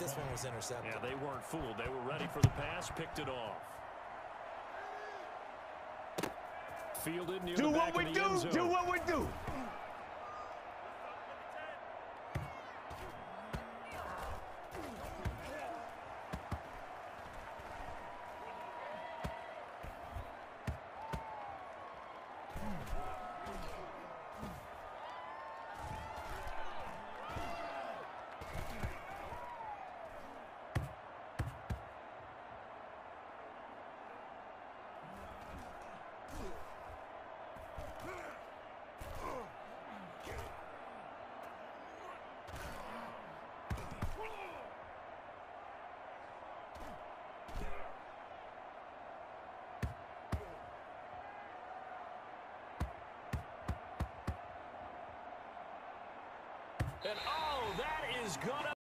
This one was intercepted. Yeah, they weren't fooled. They were ready for the pass, picked it off. Fielded near the back of the end zone. Do what we do. Do what we do. And, oh, that is gonna